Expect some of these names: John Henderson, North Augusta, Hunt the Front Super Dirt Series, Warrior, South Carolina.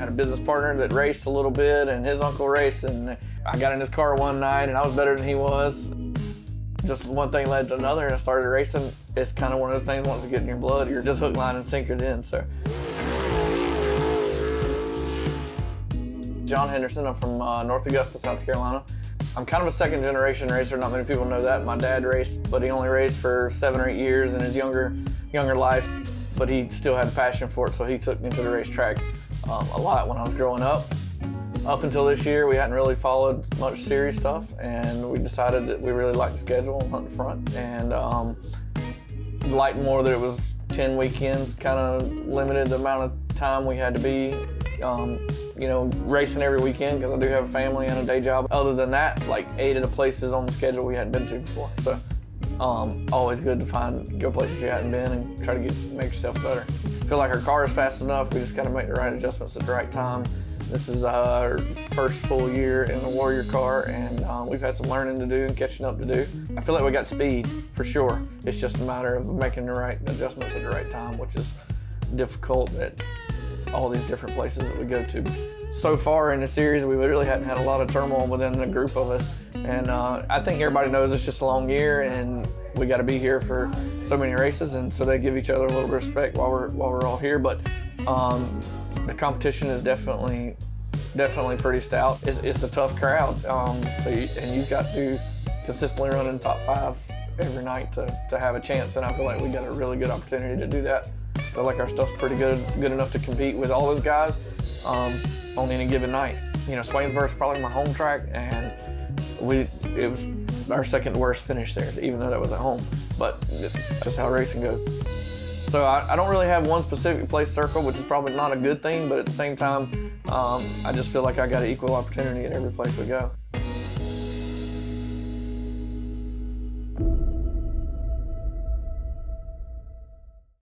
had a business partner that raced a little bit, and his uncle raced, and I got in his car one night and I was better than he was. Just one thing led to another and I started racing. It's kind of one of those things, once you get in your blood, you're just hook, line, and sinkered in, so. John Henderson, I'm from North Augusta, South Carolina. I'm kind of a second generation racer, not many people know that. My dad raced, but he only raced for 7 or 8 years in his younger life, but he still had a passion for it, so he took me to the racetrack a lot when I was growing up. Up until this year, we hadn't really followed much series stuff, and we decided that we really liked the schedule on Hunt the Front, and liked more that it was 10 weekends, kind of limited the amount of time we had to be, you know, racing every weekend, because I do have a family and a day job. Other than that, like 8 of the places on the schedule we hadn't been to before. So always good to go places you hadn't been and try to make yourself better. I feel like our car is fast enough. We just got to make the right adjustments at the right time. This is our first full year in the Warrior car, and we've had some learning to do and catching up to do. I feel like we got speed, for sure. It's just a matter of making the right adjustments at the right time, which is difficult at all these different places that we go to. So far in the series, we really hadn't had a lot of turmoil within the group of us, and I think everybody knows it's just a long year, and we got to be here for so many races, and so they give each other a little respect while we're all here. But the competition is definitely pretty stout. It's a tough crowd, and you've got to consistently run in top 5 every night to have a chance, and I feel like we got a really good opportunity to do that. I feel like our stuff's pretty good enough to compete with all those guys on any given night. You know, Swainsburg's probably my home track, and it was our second worst finish there, even though that was at home, but it's just how racing goes. So I don't really have one specific place circled, which is probably not a good thing, but at the same time, I just feel like I got an equal opportunity at every place we go.